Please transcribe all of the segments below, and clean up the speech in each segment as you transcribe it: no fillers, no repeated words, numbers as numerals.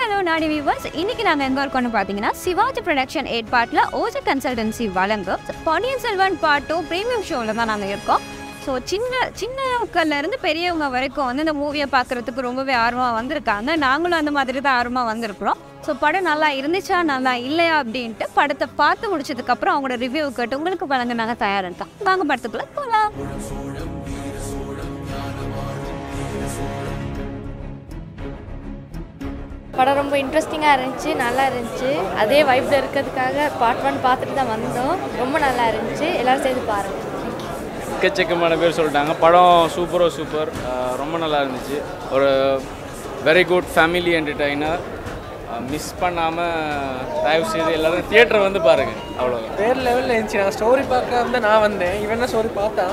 Hello Nadi viewers, இன்னைக்கு நாங்க எங்க இருக்கோம்னு பாத்தீங்கன்னா சிவாஜி ப்ரொடக்ஷன் 8 பார்ட்ல ஓஜா கன்சல்டன்சி வழங்கும் பொன்னியின் செல்வன் பார்ட் 2 பிரீமியம் ஷோல தான் நாங்க இருக்கோம். சோ சின்னக்கல்ல இருந்து பெரியவங்க வரைக்கும் வந்து இந்த மூவியை பார்க்கிறதுக்கு ரொம்பவே ஆர்வமா வந்திருக்காங்க. நாங்களும் அந்த மாதிரி தான் ஆர்வமா வந்திருக்கிறோம். சோ படம் நல்லா இருந்துச்சா நல்லா இல்லையா அப்படினு படத்தை பார்த்து முடிச்சதுக்கு அப்புறம் அவங்களோட ரிவ்யூ கேட்டு உங்களுக்கு வழங்க நாங்க தயாரா இருக்கோம். வாங்க படத்துக்குள்ள போலாம். படம் ரொம்ப இன்ட்ரெஸ்டிங்காக இருந்துச்சு, நல்லா இருந்துச்சு. அதே வைப்பில் இருக்கிறதுக்காக பார்ட் 1 பார்த்துட்டு தான் வந்தோம். ரொம்ப நல்லா இருந்துச்சு, எல்லோரும் சேர்ந்து பாருங்கள். எக்கச்சக்கமான பேர் சொல்லிட்டாங்க, படம் சூப்பரோ சூப்பர், ரொம்ப நல்லா இருந்துச்சு. ஒரு very good family entertainer. Miss பண்ணாமல் தயவு செய்து எல்லோரும் தியேட்டரை வந்து பாருங்கள். அவ்வளோ வேறு லெவலில் இருந்துச்சு. நான் ஸ்டோரி பார்க்காம தான் நான் வந்தேன், இவன் ஸ்டோரி பார்த்தா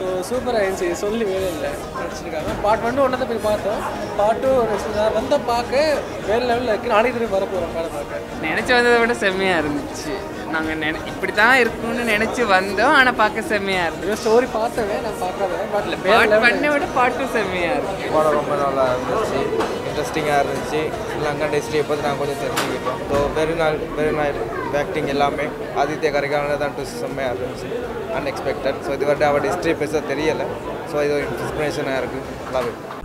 ஸோ சூப்பராக இருந்துச்சு, சொல்லி வேலை இல்லை நினச்சிருக்காங்க. பார்ட் 1 ஒன்றதை போய் பார்த்தோம், பார்ட் 2 நான் வந்து பார்க்க வேறு லெவலில் இருக்குது. நாளைக்கு திரும்பி வர போகிறோம் படம் பார்க்க. நினச்சி வந்ததை விட செம்மையாக இருந்துச்சு. நாங்கள் இப்படி தான் இருக்கணும்னு நினச்சி வந்தோம், ஆனால் பார்க்க செம்மையாக இருக்குது. ஸ்டோரி பார்த்தவே நான் பார்க்காதேன், பட் பார்ட் 1 விட பார்ட் 2 செம்மையாக இருக்குது. படம் ரொம்ப நல்லா இருந்துச்சு, இன்ட்ரெஸ்டிங்காக இருந்துச்சு. லங்கா டெஸ்ட்ரி பற்றி நாங்கள் கொஞ்சம் தெரிஞ்சுக்கிட்டோம். ஸோ வெரி நாள் ஆக்டிங் எல்லாமே ஆதித்ய கரிகாலன் ட்விஸ்ட் செம்மையாக இருந்துச்சு, அன்எக்ஸ்பெக்டட். ஸோ இதுவரை அவள் ஹிஸ்ட்ரி பெருசாக தெரியலை, ஸோ இது ஒரு இன்ஸ்பிரேஷனாக இருக்குது. நல்லா